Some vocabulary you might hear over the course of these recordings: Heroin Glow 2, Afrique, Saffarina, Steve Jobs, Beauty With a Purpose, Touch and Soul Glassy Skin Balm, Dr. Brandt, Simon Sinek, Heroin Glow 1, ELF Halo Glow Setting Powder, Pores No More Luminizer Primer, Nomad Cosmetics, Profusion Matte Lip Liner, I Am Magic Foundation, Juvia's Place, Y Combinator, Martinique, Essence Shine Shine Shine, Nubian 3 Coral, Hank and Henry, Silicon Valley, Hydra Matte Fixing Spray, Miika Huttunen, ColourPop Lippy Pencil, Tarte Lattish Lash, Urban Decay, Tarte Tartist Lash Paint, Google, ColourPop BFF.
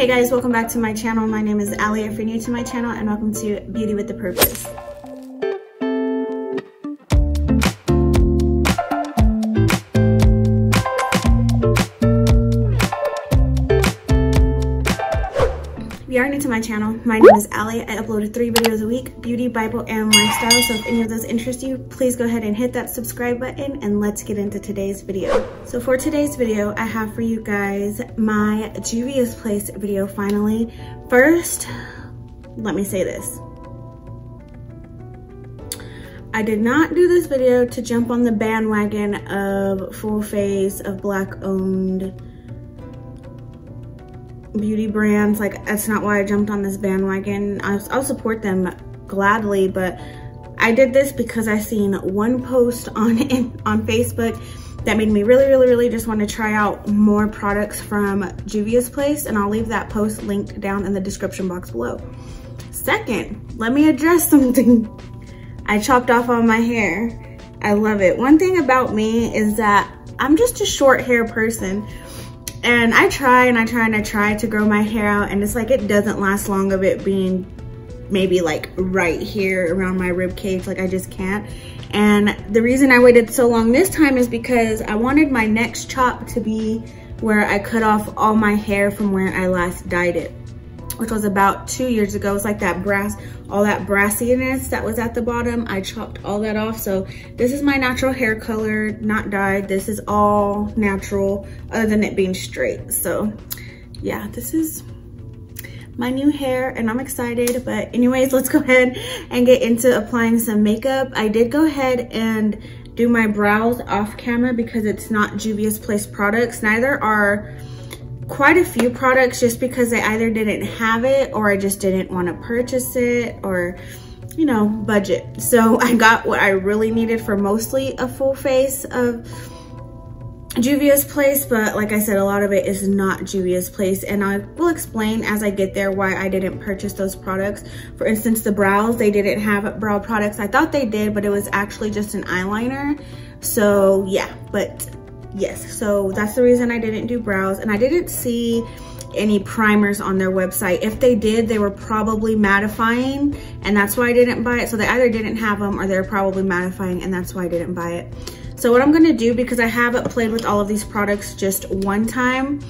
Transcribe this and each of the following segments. Hey guys, welcome back to my channel. My name is Ali. If you're new to my channel, and welcome to Beauty With a Purpose. If you are new to my channel, my name is Ali. I upload 3 videos a week, beauty, Bible, and lifestyle. So if any of those interest you, please go ahead and hit that subscribe button and let's get into today's video. So for today's video, I have for you guys my Juvia's Place video finally. First, let me say this. I did not do this video to jump on the bandwagon of full face of black owned beauty brands. Like, that's not why I jumped on this bandwagon. I'll support them gladly, but I did this because I seen one post on Facebook that made me really just want to try out more products from Juvia's Place, and I'll leave that post linked down in the description box below. Second, let me address something. I chopped off all my hair. I love it. One thing about me is that I'm just a short hair person. And I try to grow my hair out, and it's like it doesn't last long of it being maybe like right here around my rib cage. Like, I just can't. And the reason I waited so long this time is because I wanted my next chop to be where I cut off all my hair from where I last dyed it, which was about 2 years ago. It's like that all that brassiness that was at the bottom. I chopped all that off. So this is my natural hair color, not dyed. This is all natural other than it being straight. So yeah, this is my new hair and I'm excited. But anyways, let's go ahead and get into applying some makeup. I did go ahead and do my brows off camera because it's not Juvia's Place products. Neither are quite a few products, just because they either didn't have it or I just didn't want to purchase it, or, you know, budget. So I got what I really needed for mostly a full face of Juvia's Place, but like I said, a lot of it is not Juvia's Place, and I will explain as I get there why I didn't purchase those products. For instance, the brows, they didn't have brow products. I thought they did, but it was actually just an eyeliner. So yeah, but yes, so that's the reason I didn't do brows, and I didn't see any primers on their website. If they did, they were probably mattifying, and that's why I didn't buy it. So they either didn't have them or they're probably mattifying, and that's why I didn't buy it. So what I'm gonna do, because I haven't played with all of these products just one time,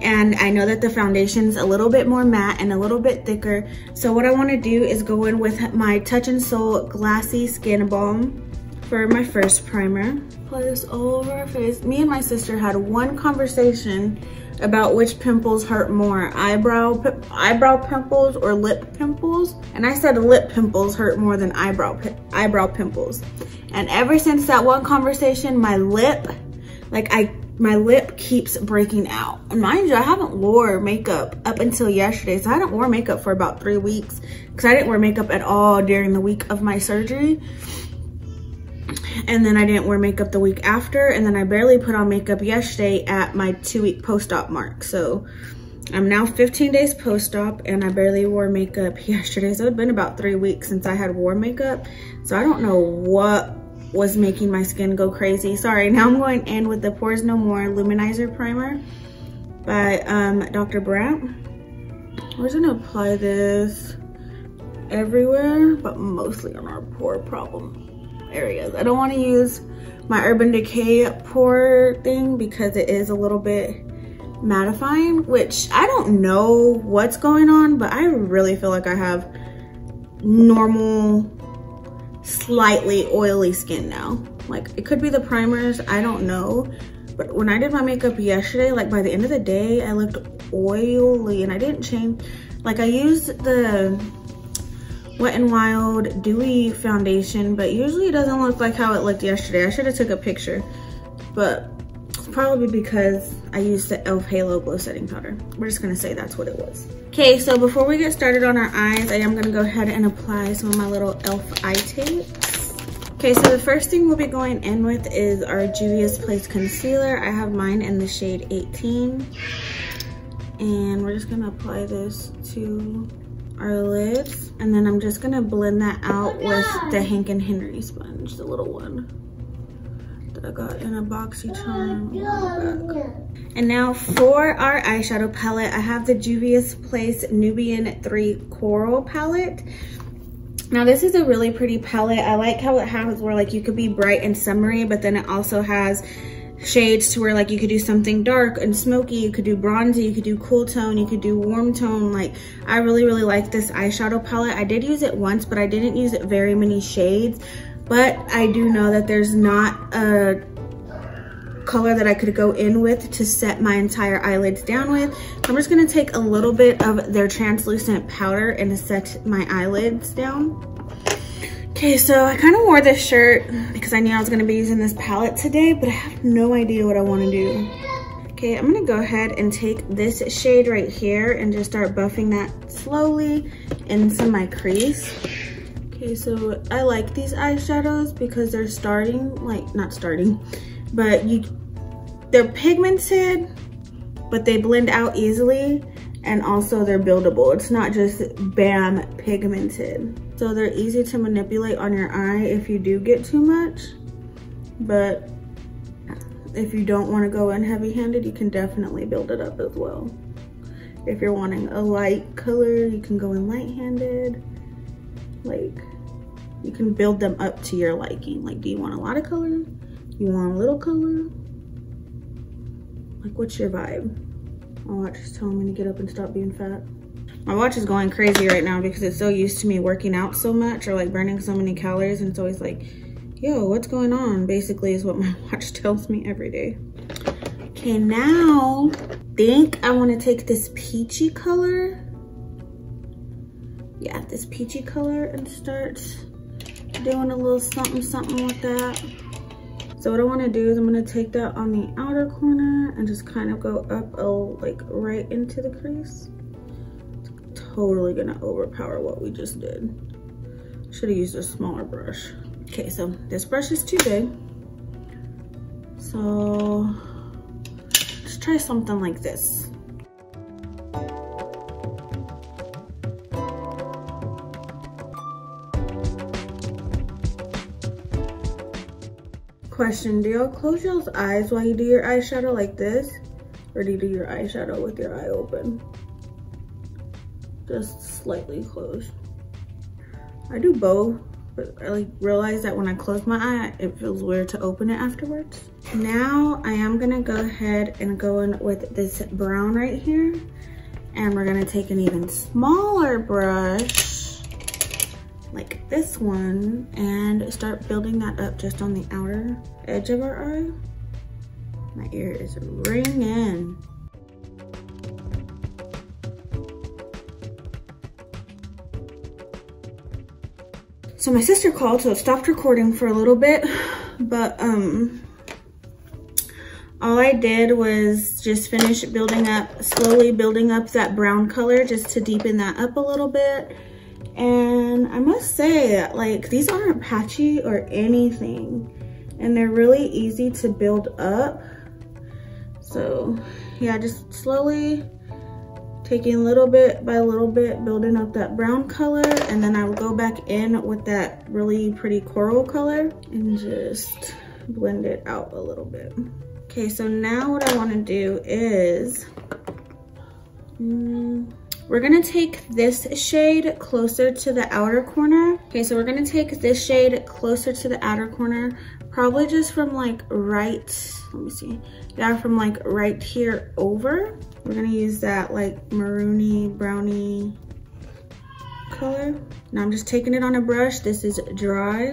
and I know that the foundation's a little bit more matte and a little bit thicker. So what I wanna do is go in with my Touch and Soul Glassy Skin Balm for my first primer. Apply this over our face. Me and my sister had one conversation about which pimples hurt more, eyebrow pimples or lip pimples. And I said lip pimples hurt more than eyebrow pimples. And ever since that one conversation, my lip, my lip keeps breaking out. And mind you, I haven't wore makeup up until yesterday. So I hadn't worn makeup for about 3 weeks because I didn't wear makeup at all during the week of my surgery. And then I didn't wear makeup the week after, and then I barely put on makeup yesterday at my 2-week post-op mark. So I'm now 15 days post-op, and I barely wore makeup yesterday. So it had been about 3 weeks since I had worn makeup. So I don't know what was making my skin go crazy. Sorry, now I'm going in with the Pores No More Luminizer Primer by Dr. Brandt. We're just gonna apply this everywhere, but mostly on our pore problem areas. I don't want to use my Urban Decay pore thing because it is a little bit mattifying, which I don't know what's going on, but I really feel like I have normal, slightly oily skin now. Like, it could be the primers, I don't know. But when I did my makeup yesterday, like by the end of the day, I looked oily, and I didn't change. Like, I used the Wet n Wild Dewy foundation, but usually it doesn't look like how it looked yesterday. I should have took a picture, but it's probably because I used the ELF Halo Glow Setting Powder. We're just gonna say that's what it was. Okay, so before we get started on our eyes, I am gonna go ahead and apply some of my little ELF eye tapes. Okay, so the first thing we'll be going in with is our Juvia's Place concealer. I have mine in the shade 18. And we're just gonna apply this to our lips, and then I'm just gonna blend that out with the Hank and Henry sponge, the little one. that I got in a boxy charm bag. And now for our eyeshadow palette, I have the Juvia's Place Nubian 3 Coral palette. Now this is a really pretty palette. I like how it has where like you could be bright and summery, but then it also has shades to where like you could do something dark and smoky, you could do bronzy, you could do cool tone, you could do warm tone. Like I really like this eyeshadow palette. I did use it once, but I didn't use it very many shades. But I do know that there's not a color that I could go in with to set my entire eyelids down with. So I'm just gonna take a little bit of their translucent powder and set my eyelids down. Okay, so I kind of wore this shirt because I knew I was gonna be using this palette today, but I have no idea what I wanna do. Okay, I'm gonna go ahead and take this shade right here and just start buffing that slowly into my crease. Okay, so I like these eyeshadows because they're starting, like, not starting, but they're pigmented, but they blend out easily, and also they're buildable. It's not just bam pigmented. So they're easy to manipulate on your eye if you do get too much, but if you don't want to go in heavy-handed, you can definitely build it up as well. If you're wanting a light color, you can go in light-handed. Like, you can build them up to your liking. Like, do you want a lot of color? You want a little color? Like, what's your vibe? My watch is telling me to get up and stop being fat. My watch is going crazy right now because it's so used to me working out so much or like burning so many calories, and it's always like, yo, what's going on? Basically is what my watch tells me every day. Okay, now I think I want to take this peachy color. Yeah, this peachy color and start doing a little something, something with that. So what I wanna do is I'm gonna take that on the outer corner and just kind of go up, like right into the crease. It's totally gonna overpower what we just did. Should've used a smaller brush. Okay, so this brush is too big. So let's try something like this. Question, do y'all close y'all's eyes while you do your eyeshadow like this? Or do you do your eyeshadow with your eye open? Just slightly closed. I do both, but I like realize that when I close my eye, it feels weird to open it afterwards. Now I am gonna go ahead and go in with this brown right here. And we're gonna take an even smaller brush like this one and start building that up just on the outer edge of our eye. My ear is ringing. So my sister called, so it stopped recording for a little bit, but all I did was just finish building up, slowly building up that brown color just to deepen that up a little bit. And I must say, like, these aren't patchy or anything, and they're really easy to build up. So yeah, just slowly taking little bit by little bit, building up that brown color, and then I will go back in with that really pretty coral color and just blend it out a little bit. Okay, so now what I want to do is we're gonna take this shade closer to the outer corner. Okay, so we're gonna take this shade closer to the outer corner, probably just from like right, let me see. Yeah, from like right here over. We're gonna use that like maroony, browny color. Now I'm just taking it on a brush. This is dry.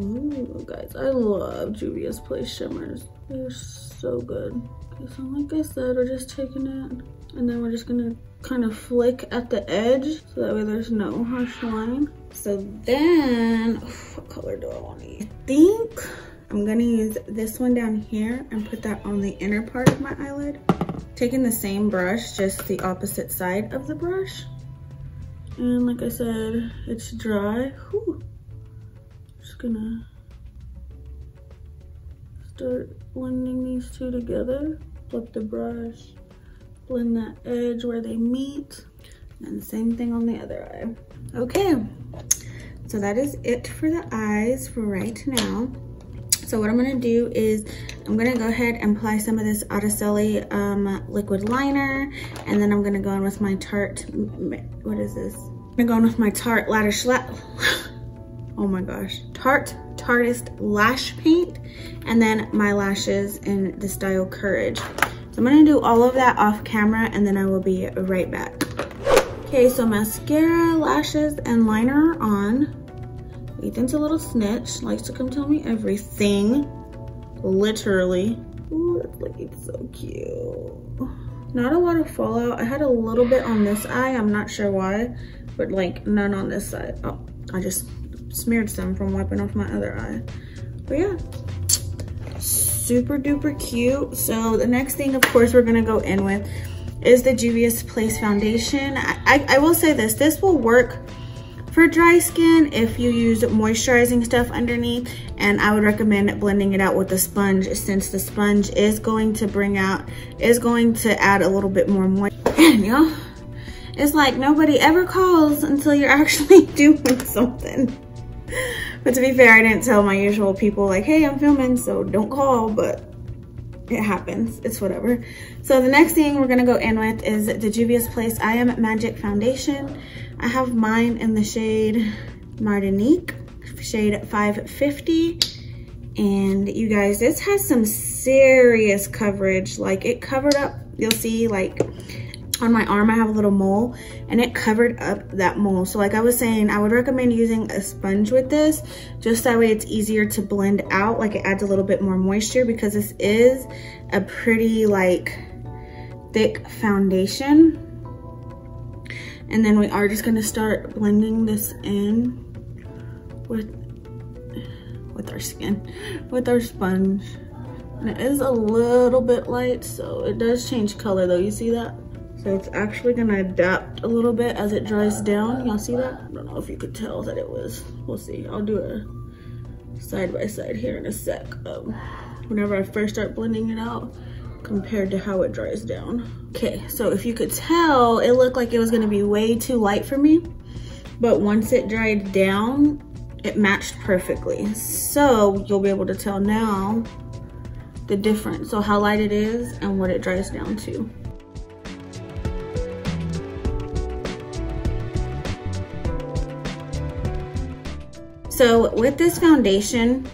Ooh, guys, I love Juvia's Place shimmers. They're so good. Okay, so like I said, we're just taking it. And then we're just gonna kind of flick at the edge so that way there's no harsh line. So then, what color do I want to use? I think I'm gonna use this one down here and put that on the inner part of my eyelid. Taking the same brush, just the opposite side of the brush. And like I said, it's dry. Whew. Just gonna start blending these two together. Flip the brush. Blend that edge where they meet, and the same thing on the other eye. Okay, so that is it for the eyes for right now. So what I'm gonna do is I'm gonna go ahead and apply some of this Araceli liquid liner, and then I'm gonna go in with my Tarte, what is this? I'm gonna go in with my Tarte Lattish Lash, oh my gosh, Tarte Tartist Lash Paint, and then my lashes in the style Courage. So I'm gonna do all of that off camera, and then I will be right back. Okay, so mascara, lashes, and liner are on. Ethan's a little snitch, likes to come tell me everything, literally. Ooh, that's looking so cute. Not a lot of fallout. I had a little bit on this eye, I'm not sure why, but like none on this side. Oh, I just smeared some from wiping off my other eye. But yeah, super duper cute. So the next thing, of course, we're gonna go in with is the Juvia's Place foundation. I will say this will work for dry skin if you use moisturizing stuff underneath, and I would recommend blending it out with a sponge, since the sponge is going to add a little bit more moisture. Y'all, it's like nobody ever calls until you're actually doing something. But to be fair, I didn't tell my usual people like, hey, I'm filming, so don't call, but it happens, it's whatever. So the next thing we're gonna go in with is the Juvia's Place I Am Magic Foundation. I have mine in the shade Martinique, shade 550. And you guys, this has some serious coverage. Like it covered up, you'll see like on my arm, I have a little mole and it covered up that mole. So like I was saying, I would recommend using a sponge with this, just that way it's easier to blend out. Like it adds a little bit more moisture because this is a pretty like thick foundation. And then we are just gonna start blending this in with our sponge. And it is a little bit light, so it does change color though, you see that? So it's actually gonna adapt a little bit as it dries down. Y'all see that? I don't know if you could tell that it was, we'll see. I'll do a side by side here in a sec. Whenever I first start blending it out compared to how it dries down. Okay, so if you could tell, it looked like it was gonna be way too light for me, but once it dried down, it matched perfectly. So you'll be able to tell now the difference. So how light it is and what it dries down to. So with this foundation,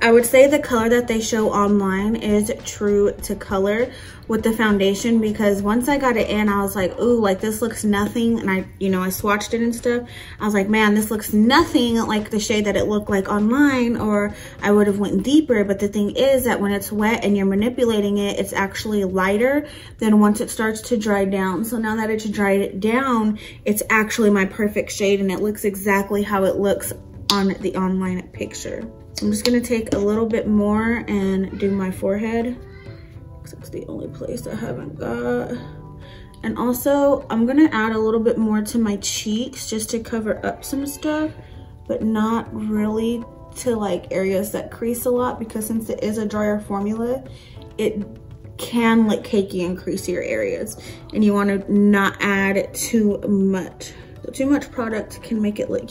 I would say the color that they show online is true to color with the foundation, because once I got it in, I was like, ooh, like this looks nothing. And I swatched it and stuff. I was like, man, this looks nothing like the shade that it looked like online, or I would have went deeper. But the thing is that when it's wet and you're manipulating it, it's actually lighter than once it starts to dry down. So now that it's dried down, it's actually my perfect shade and it looks exactly how it looks on the online picture. I'm just gonna take a little bit more and do my forehead, because it's the only place I haven't got. And also, I'm gonna add a little bit more to my cheeks just to cover up some stuff, but not really to like areas that crease a lot, because since it is a drier formula, it can look cakey and crease your areas, and you wanna not add too much. So too much product can make it look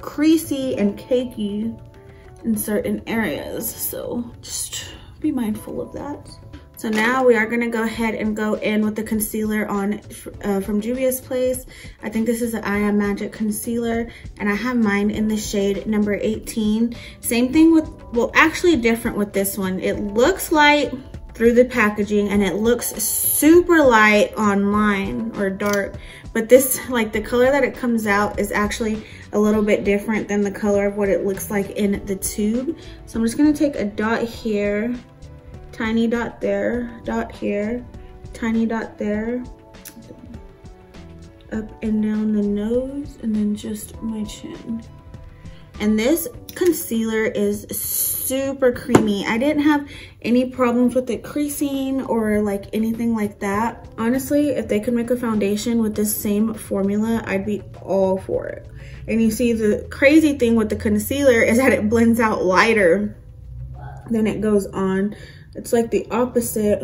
creasy and cakey in certain areas, so just be mindful of that. So now we are gonna go ahead and go in with the concealer on from Juvia's Place. I think this is the I Am Magic concealer, and I have mine in the shade number 18. Same thing with, well, actually different with this one. It looks light through the packaging and it looks super light online or dark, but this, like the color that it comes out is actually a little bit different than the color of what it looks like in the tube. So I'm just gonna take a dot here, tiny dot there, dot here, tiny dot there, up and down the nose, and then just my chin. And this concealer is super creamy. I didn't have any problems with it creasing or like anything like that. Honestly, if they could make a foundation with this same formula, I'd be all for it. And you see, the crazy thing with the concealer is that it blends out lighter than it goes on. It's like the opposite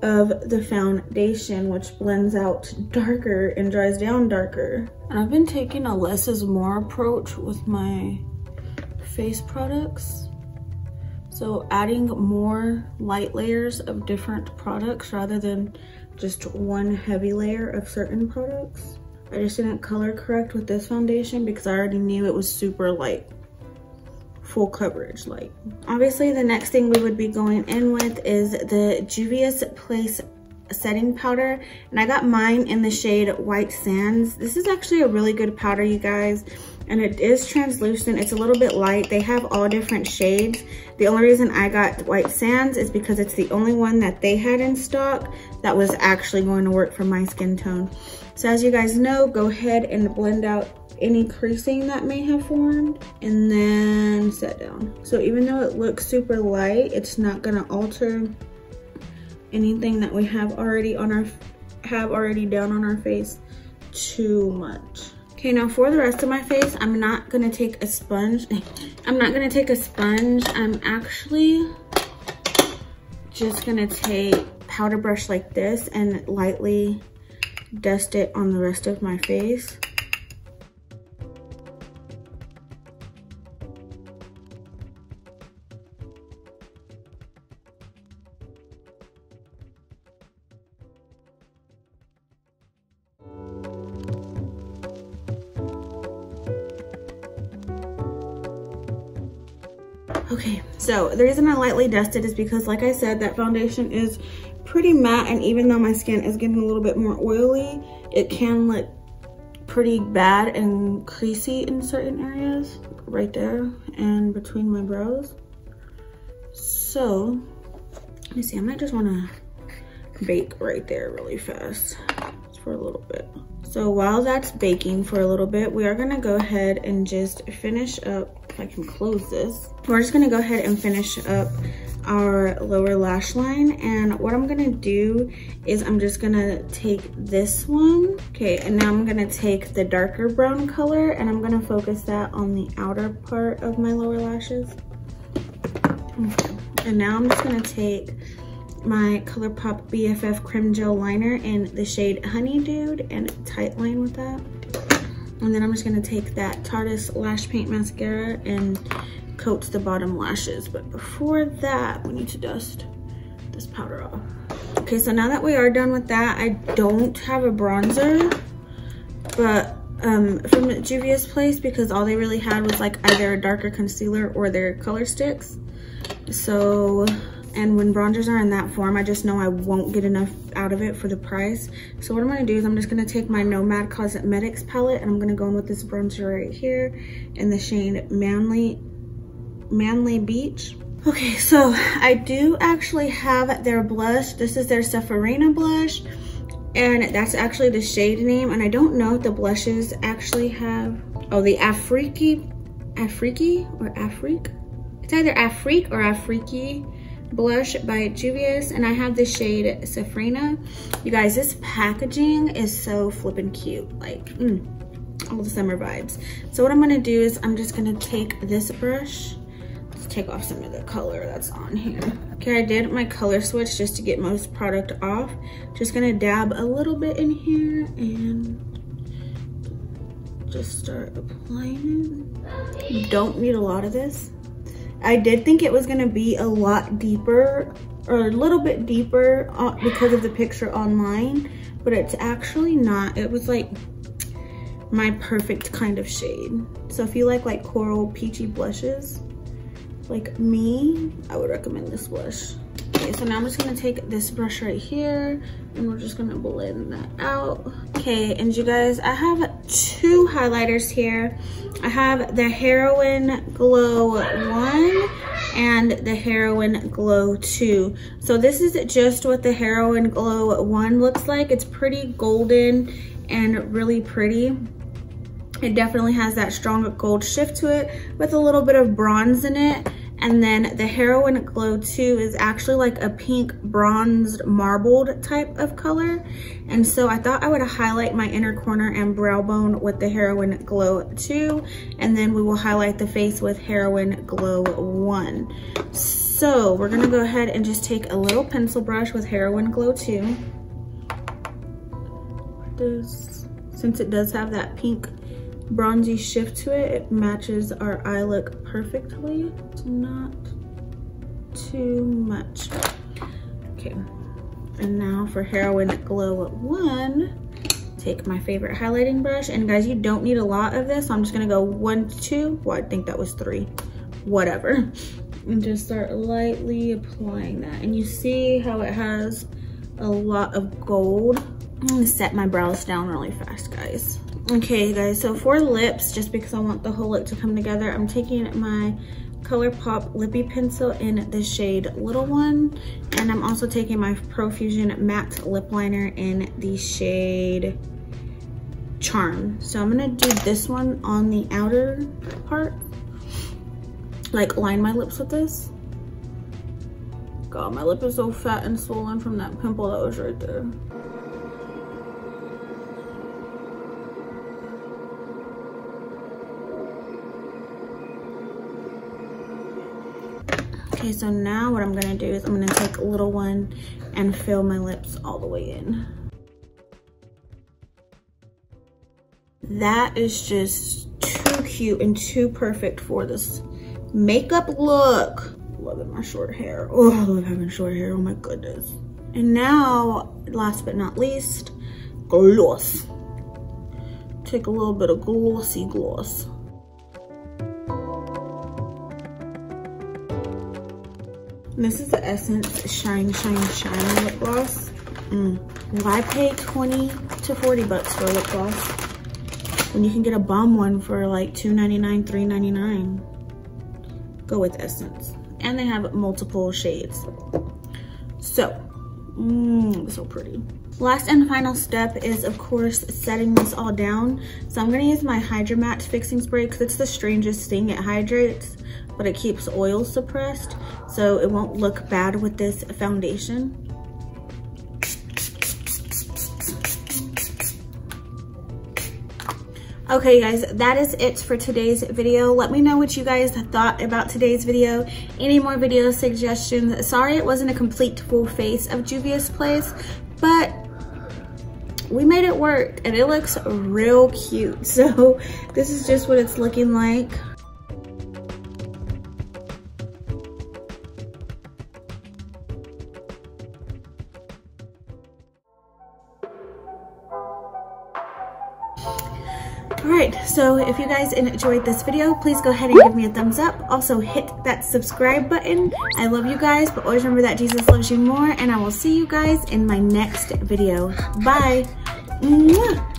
of the foundation, which blends out darker and dries down darker. And I've been taking a less is more approach with my face products. So adding more light layers of different products rather than just one heavy layer of certain products. I just didn't color correct with this foundation because I already knew it was super light, full coverage light. Obviously the next thing we would be going in with is the Juvia's Place setting powder, and I got mine in the shade White Sands. This is actually a really good powder, you guys, and it is translucent. It's a little bit light. They have all different shades. The only reason I got White Sands is because it's the only one that they had in stock that was actually going to work for my skin tone. So as you guys know, go ahead and blend out any creasing that may have formed and then set down. So even though it looks super light, it's not going to alter anything that we have already down on our face too much. Okay, now for the rest of my face, I'm not gonna take a sponge. I'm actually just gonna take powder brush like this and lightly dust it on the rest of my face. Okay, so the reason I lightly dusted is because, like I said, that foundation is pretty matte, and even though my skin is getting a little bit more oily, it can look pretty bad and creasy in certain areas, right there and between my brows. So, let me see, I might just wanna bake right there really fast for a little bit. So while that's baking for a little bit, we are gonna go ahead and just finish up. If I can close this, we're just gonna go ahead and finish up our lower lash line. And what I'm gonna do is I'm just gonna take this one, okay, and now I'm gonna take the darker brown color and I'm gonna focus that on the outer part of my lower lashes. Okay. And now I'm just gonna take my ColourPop BFF Creme Gel Liner in the shade Honeydew and tight line with that. And then I'm just gonna take that Tartist Lash Paint Mascara and coat the bottom lashes. But before that, we need to dust this powder off. Okay, so now that we are done with that, I don't have a bronzer, but from Juvia's Place, because all they really had was like either a darker concealer or their color sticks. So, and when bronzers are in that form, I just know I won't get enough out of it for the price. So what I'm gonna do is I'm just gonna take my Nomad Cosmetics palette and I'm gonna go in with this bronzer right here in the shade Manly Beach. Okay, so I do actually have their blush. This is their Saffarina blush, and that's actually the shade name, and I don't know if the blushes actually have, oh, the Afrique? It's either Afrique or Afrique blush by Juvia's, and I have the shade Saffarina. You guys, this packaging is so flippin' cute, like all the summer vibes. So what I'm gonna do is I'm just gonna take this brush. Let's take off some of the color that's on here. Okay, I did my color switch just to get most product off. Just gonna dab a little bit in here and just start applying it. You don't need a lot of this. I did think it was gonna be a lot deeper, or a little bit deeper because of the picture online, but it's actually not. It was like my perfect kind of shade. So if you like coral peachy blushes, like me, I would recommend this blush. Okay, so now I'm just gonna take this brush right here and we're just gonna blend that out. Okay, and you guys, I have two highlighters here. I have the Heroin Glow 1 and the Heroin Glow 2. So this is just what the Heroin Glow 1 looks like. It's pretty golden and really pretty. It definitely has that strong gold shift to it with a little bit of bronze in it. And then the Heroin Glow 2 is actually like a pink bronzed marbled type of color. And so I thought I would highlight my inner corner and brow bone with the Heroin Glow 2. And then we will highlight the face with Heroin Glow 1. So we're gonna go ahead and just take a little pencil brush with Heroin Glow 2. This, since it does have that pink bronzy shift to it, it matches our eye look perfectly. It's not too much. Okay, and now for Heroin Glow 1, take my favorite highlighting brush. And guys, you don't need a lot of this. So I'm just gonna go 1, 2, well, I think that was 3, whatever. And just start lightly applying that. And you see how it has a lot of gold. I'm gonna set my brows down really fast, guys. Okay, guys, so for lips, just because I want the whole look to come together, I'm taking my ColourPop Lippy Pencil in the shade Little One. And I'm also taking my Profusion Matte Lip Liner in the shade Charm. So I'm gonna do this one on the outer part. Like line my lips with this. God, my lip is so fat and swollen from that pimple that was right there. Okay, so now what I'm gonna do is I'm gonna take a little one and fill my lips all the way in. That is just too cute and too perfect for this makeup look. Loving my short hair. Oh, I love having short hair. Oh my goodness. And now, last but not least, gloss. Take a little bit of glossy gloss. And this is the Essence Shine Shine Shine lip gloss. Why pay 20 to 40 bucks for a lip gloss when you can get a bomb one for like $2.99, $3.99? Go with Essence, and they have multiple shades. So so pretty. Last and final step is, of course, setting this all down. So I'm gonna use my Hydra Matte Fixing Spray because it's the strangest thing. It hydrates, but it keeps oil suppressed, so it won't look bad with this foundation. Okay, guys, that is it for today's video. Let me know what you guys thought about today's video. Any more video suggestions? Sorry it wasn't a complete full face of Juvia's Place, but we made it work and it looks real cute. So this is just what it's looking like. So if you guys enjoyed this video, please go ahead and give me a thumbs up. Also hit that subscribe button. I love you guys, but always remember that Jesus loves you more, and I will see you guys in my next video. Bye. Mwah.